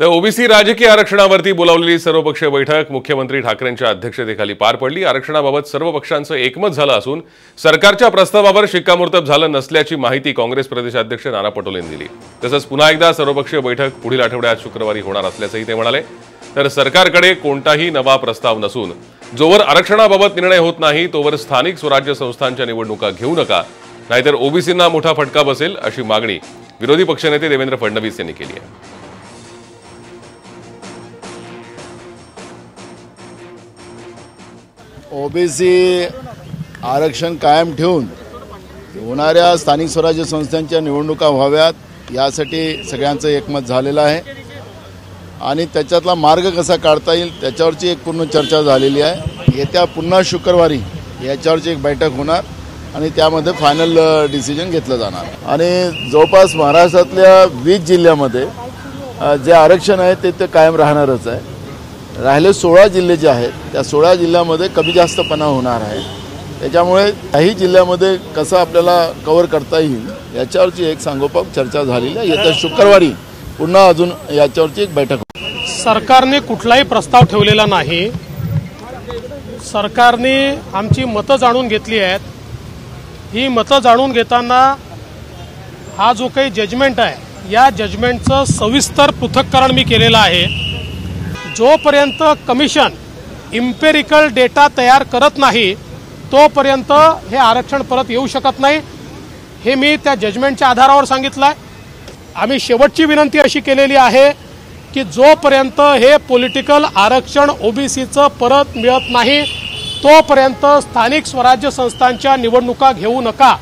तर ओबीसी राजकीय आरक्षणावरती बोलावलेली सर्वपक्षीय बैठक मुख्यमंत्री ठाकरेंच्या अध्यक्षतेखाली पार पडली। आरक्षणाबाबत सर्व पक्षांचं एकमत झालं असून सरकारच्या प्रस्तावावर शिक्कामोर्तब झालं नसल्याची माहिती काँग्रेस प्रदेशाध्यक्ष नाना पटोले यांनी दिली। तसंच पुन्हा एकदा सर्वपक्षीय बैठक पुढील आठवड्यात शुक्रवारी होणार असल्याचंही ते म्हणाले। तर सरकारकडे कोणताही नवा प्रस्ताव नसून जोवर आरक्षणाबाबत निर्णय होत नाही तोवर स्थानिक स्वराज्य संस्थांच्या निवडणुका घेऊ नका, नाहीतर ओबीसींना मोठा फटका बसेल अशी मागणी विरोधी पक्षनेते देवेंद्र फडणवीस यांनी केली आहे। ओबीसी आरक्षण कायम ठेवून होणाऱ्या स्थानिक स्वराज्य संस्थांच्या निवडणुका व्हाव्यात यासाठी सगळ्यांचं एकमत झालेलं आहे आणि त्याच्यातला मार्ग कसा काढता येईल त्याच्यावरची एक पूर्ण चर्चा झालेली आहे। येत्या पुन्हा शुक्रवारी याच्यावरची एक बैठक होणार आणि त्यामध्ये फायनल डिसिजन घेतलं जाणार। आणि जवळपास महाराष्ट्रातल्या 20 जिल्ह्यामध्ये जे आरक्षण आहे ते कायम राहणारच आहे। राहिले 16 जिल्हे जे आहेत त्या 16 जिल्ह्यामध्ये कमी जास्तपणा होणार आहे, त्याच्यामुळे काही जिल्ह्यामध्ये कसं आपल्याला कव्हर करता येईल याच्यावरची एक सांगोपांग चर्चा झालेली आहे। येत्या शुक्रवारी पुन्हा अजून याच्यावरची एक बैठक होईल। सरकारने कुठलाही प्रस्ताव ठेवलेला नाही, सरकारने आमची मतं जाणून घेतली आहेत। ही मतं जाणून घेताना हा जो काही जजमेंट आहे या जजमेंटचं सविस्तर पृथक्करण मी केलेलं आहे। जोपर्यंत कमिशन इम्पेरिकल डेटा तयार करत नाही तोपर्यंत हे आरक्षण परत येऊ शकत नाही, हे मी त्या जजमेंटच्या आधारावर सांगितलं आहे। आम्ही शेवटची विनंती अशी केलेली आहे की जोपर्यंत हे पॉलिटिकल आरक्षण ओबीसीचं परत मिळत नाही तोपर्यंत स्थानिक स्वराज्य संस्थांच्या निवडणुका घेऊ नका।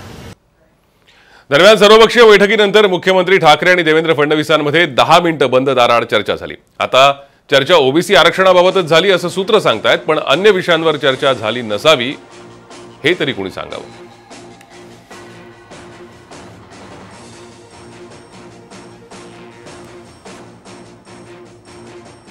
दरम्यान सर्वपक्षीय बैठकीनंतर मुख्यमंत्री ठाकरे आणि देवेंद्र फडणवीसांमध्ये 10 मिनिटं बंद दाराआड चर्चा झाली। आता चर्चा ओबीसी आरक्षणाबाबतच झाली असं सूत्र सांगतायत, पण अन्य विषयांवर चर्चा झाली नसावी हे तरी कोणी सांगावं।